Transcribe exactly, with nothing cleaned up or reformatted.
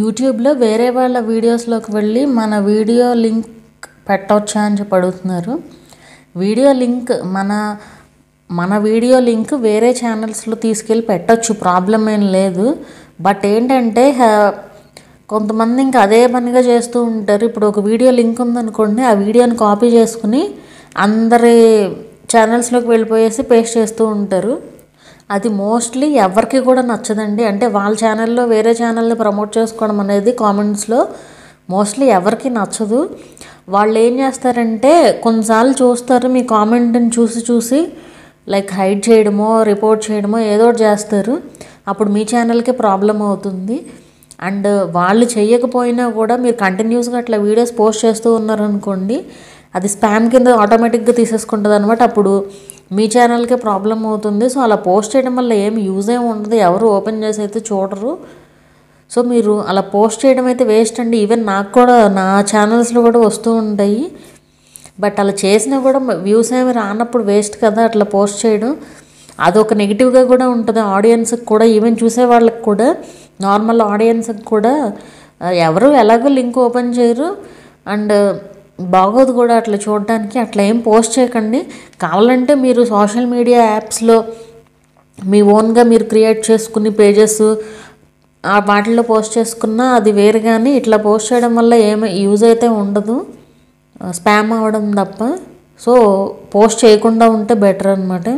యూట్యూబ్లో వేరే వాళ్ళ వీడియోస్లోకి వెళ్ళి మన వీడియో లింక్ పెట్టొచ్చా అని చెప్పి అడుగుతున్నారు. వీడియో లింక్ మన మన వీడియో లింక్ వేరే ఛానల్స్లో తీసుకెళ్ళి పెట్టచ్చు, ప్రాబ్లం ఏం లేదు. బట్ ఏంటంటే కొంతమంది ఇంకా అదే పనిగా చేస్తూ ఉంటారు. ఇప్పుడు ఒక వీడియో లింక్ ఉందనుకోండి, ఆ వీడియోని కాపీ చేసుకుని అందరి ఛానల్స్లోకి వెళ్ళిపోయేసి పేస్ట్ చేస్తూ ఉంటారు. అది మోస్ట్లీ ఎవరికి కూడా నచ్చదండి. అంటే వాళ్ళ ఛానల్లో వేరే ఛానల్ని ప్రమోట్ చేసుకోవడం అనేది కామెంట్స్లో మోస్ట్లీ ఎవరికి నచ్చదు. వాళ్ళు ఏం చేస్తారంటే కొన్నిసార్లు చూస్తారు, మీ కామెంట్ని చూసి చూసి లైక్ హైడ్ చేయడమో రిపోర్ట్ చేయడమో ఏదో ఒకటి చేస్తారు. అప్పుడు మీ ఛానల్కే ప్రాబ్లం అవుతుంది. అండ్ వాళ్ళు చేయకపోయినా కూడా మీరు కంటిన్యూస్గా అట్లా వీడియోస్ పోస్ట్ చేస్తూ ఉన్నారనుకోండి, అది స్పామ్ కింద ఆటోమేటిక్గా తీసేసుకుంటుంది అనమాట. అప్పుడు మీ ఛానల్కే ప్రాబ్లం అవుతుంది. సో అలా పోస్ట్ చేయడం వల్ల ఏమి యూజ్ ఏమి ఉండదు, ఎవరు ఓపెన్ చేసి అయితే చూడరు. సో మీరు అలా పోస్ట్ చేయడం అయితే వేస్ట్ అండి. ఈవెన్ నాకు కూడా నా ఛానల్స్లో కూడా వస్తూ ఉంటాయి, బట్ అలా చేసినా కూడా వ్యూస్ ఏమి రానప్పుడు వేస్ట్ కదా అట్లా పోస్ట్ చేయడం. అదొక నెగిటివ్గా కూడా ఉంటుంది ఆడియన్స్కి కూడా, ఈవెన్ చూసే వాళ్ళకి కూడా, నార్మల్ ఆడియన్స్కి కూడా. ఎవరు ఎలాగో లింక్ ఓపెన్ చేయరు అండ్ బాగోదు కూడా అట్లా చూడడానికి. అట్లా ఏం పోస్ట్ చేయకండి. కావాలంటే మీరు సోషల్ మీడియా యాప్స్లో మీ ఓన్గా మీరు క్రియేట్ చేసుకుని పేజెస్ ఆ వాటిల్లో పోస్ట్ చేసుకున్నా అది వేరు, కానీ ఇట్లా పోస్ట్ చేయడం వల్ల ఏమి యూజ్ అయితే ఉండదు, స్పామ్ అవ్వడం తప్ప. సో పోస్ట్ చేయకుండా ఉంటే బెటర్ అన్నమాట.